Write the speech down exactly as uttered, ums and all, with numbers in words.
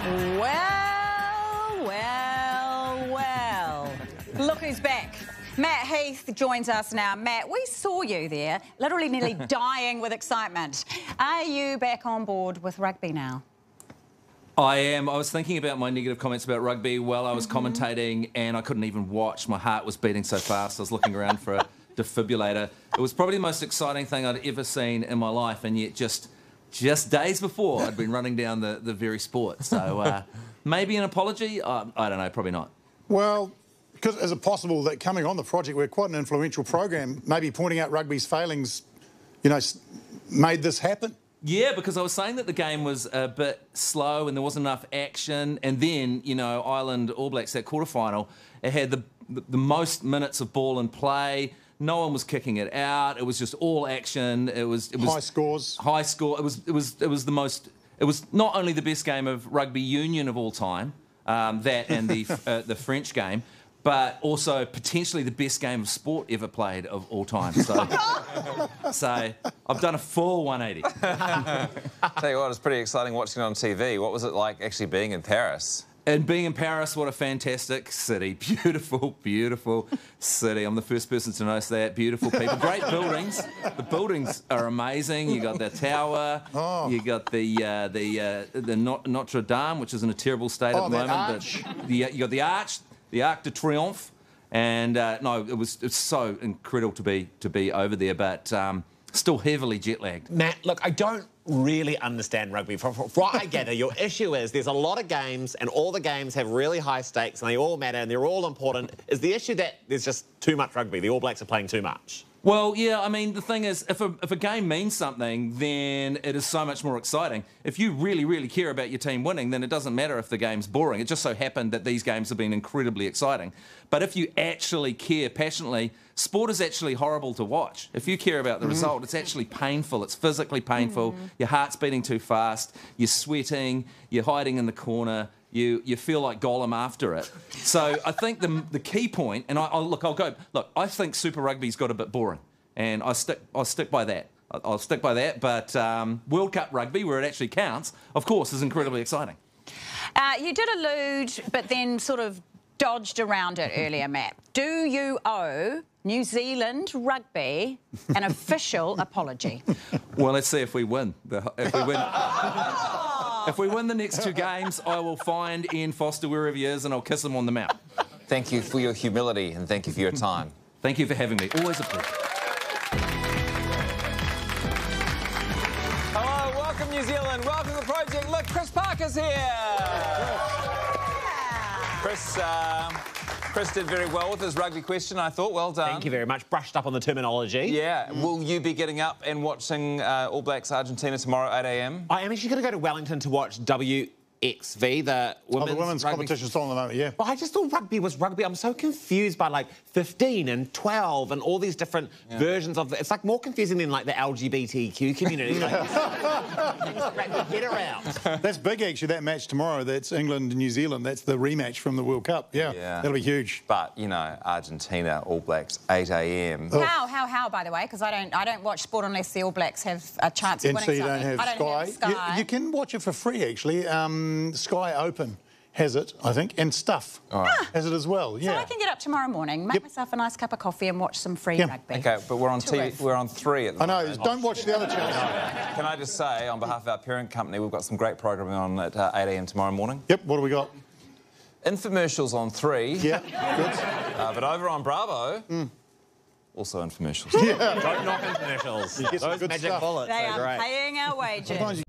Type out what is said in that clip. Well, well, well. Look who's back. Matt Heath joins us now. Matt, we saw you there, literally nearly dying with excitement. Are you back on board with rugby now? I am. I was thinking about my negative comments about rugby while I was mm-hmm. commentating, and I couldn't even watch. My heart was beating so fast. I was looking around for a defibrillator. It was probably the most exciting thing I'd ever seen in my life, and yet just just days before, I'd been running down the, the very sport. So uh, maybe an apology? Uh, I don't know. Probably not. Well, because is it possible that coming on the project, we're quite an influential program, maybe pointing out rugby's failings, you know, made this happen? Yeah, because I was saying that the game was a bit slow and there wasn't enough action. And then, you know, Ireland All Blacks, that quarterfinal, it had the, the most minutes of ball in play. No one was kicking it out. It was just all action. It was, it was high scores. High score. It was it was it was the most. It was not only the best game of rugby union of all time, um, that and the uh, the French game, but also potentially the best game of sport ever played of all time. So, so I've done a full one eighty. Tell you what, it's pretty exciting watching it on T V. What was it like actually being in Paris? And being in Paris, what a fantastic city. Beautiful, beautiful city. I'm the first person to notice that. Beautiful people. Great buildings. The buildings are amazing. You got the tower. Oh. You got the uh, the uh, the Notre Dame, which is in a terrible state oh, at the moment. Arch. The, the, you got the arch, the Arc de Triomphe. And uh, no, it was it's so incredible to be to be over there, but um, still heavily jet-lagged. Matt, look, I don't really understand rugby. From what I gather, your issue is there's a lot of games and all the games have really high stakes and they all matter and they're all important. Is the issue that there's just too much rugby? The All Blacks are playing too much? Well, yeah, I mean, the thing is, if a, if a game means something, then it is so much more exciting. If you really, really care about your team winning, then it doesn't matter if the game's boring. It just so happened that these games have been incredibly exciting. But if you actually care passionately, sport is actually horrible to watch. If you care about the mm. result, it's actually painful. It's physically painful. Mm. Your heart's beating too fast. You're sweating. You're hiding in the corner. You, you feel like Gollum after it. So I think the, the key point, and I, I'll, look, I'll go, look, I think Super Rugby's got a bit boring, and I stick, I'll stick by that. I'll, I'll stick by that, but um, World Cup Rugby, where it actually counts, of course, is incredibly exciting. Uh, you did allude, but then sort of dodged around it earlier, Matt. Do you owe New Zealand rugby an official apology? Well, let's see if we win. If we win... If we win the next two games, I will find Ian Foster wherever he is and I'll kiss him on the mouth. Thank you for your humility and thank you for your time. Thank you for having me. Always a pleasure. Hello, welcome New Zealand. Welcome to the project. Look, Chris Parker's here. Yeah. Chris, uh, Chris did very well with his rugby question, I thought. Well done. Thank you very much. Brushed up on the terminology. Yeah. Mm. Will you be getting up and watching uh, All Blacks Argentina tomorrow at eight A M? I am actually going to go to Wellington to watch W X V, the women's, oh, the women's competition's on at the moment, yeah. But I just thought rugby was rugby. I'm so confused by, like, fifteen and twelve and all these different yeah. versions of... The, it's, like, more confusing than, like, the L G B T Q community. Like, get around. That's big, actually, that match tomorrow. That's England and New Zealand. That's the rematch from the World Cup. Yeah, yeah. That'll be huge. But, you know, Argentina, All Blacks, eight A M. Oh. How, how, how, by the way? Because I don't I don't watch sport unless the All Blacks have a chance of and winning so you something. Don't have I don't Sky. have Sky. You, you can watch it for free, actually. Um... Sky Open has it, I think, and Stuff oh. has it as well. Yeah. So I can get up tomorrow morning, make yep. myself a nice cup of coffee and watch some free yep. rugby. OK, but we're on T V, we're on three at the moment. I know, moment. don't watch the other channels. No. Can I just say, on behalf of our parent company, we've got some great programming on at uh, eight A M tomorrow morning. Yep, what do we got? Infomercials on three. Yeah, good. Uh, but over on Bravo... Mm. Also infomercials. Yeah. Don't knock infomercials. Those magic bullets, they are paying our wages.